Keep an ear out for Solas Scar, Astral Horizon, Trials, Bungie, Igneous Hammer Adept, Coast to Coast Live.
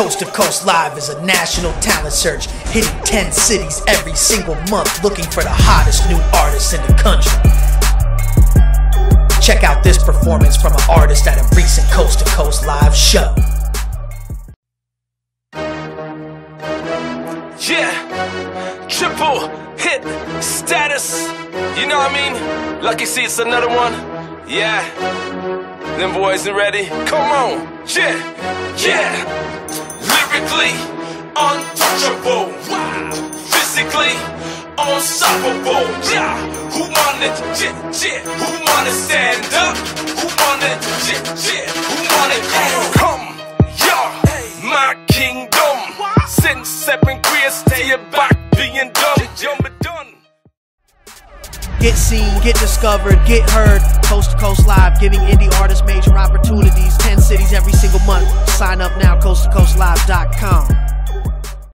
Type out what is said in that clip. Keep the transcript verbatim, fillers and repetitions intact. Coast to Coast Live is a national talent search, hitting ten cities every single month, looking for the hottest new artists in the country. Check out this performance from an artist at a recent Coast to Coast Live show. Yeah, triple hit status, you know what I mean? Lucky see it's another one, yeah. Them boys are ready, come on, yeah, yeah. Lyrically untouchable, wow. Physically unstoppable, yeah. Who wanna, yeah, yeah. Who wanna stand up? Who wanna, yeah, yeah. Who wanna come? Come, yeah, my kingdom. Since seven years, stay back being dumb. Get seen, get discovered, get heard. Coast to Coast Live, giving indie artists major opportunities. ten cities every single month. Sign up now, coast to coast live dot com.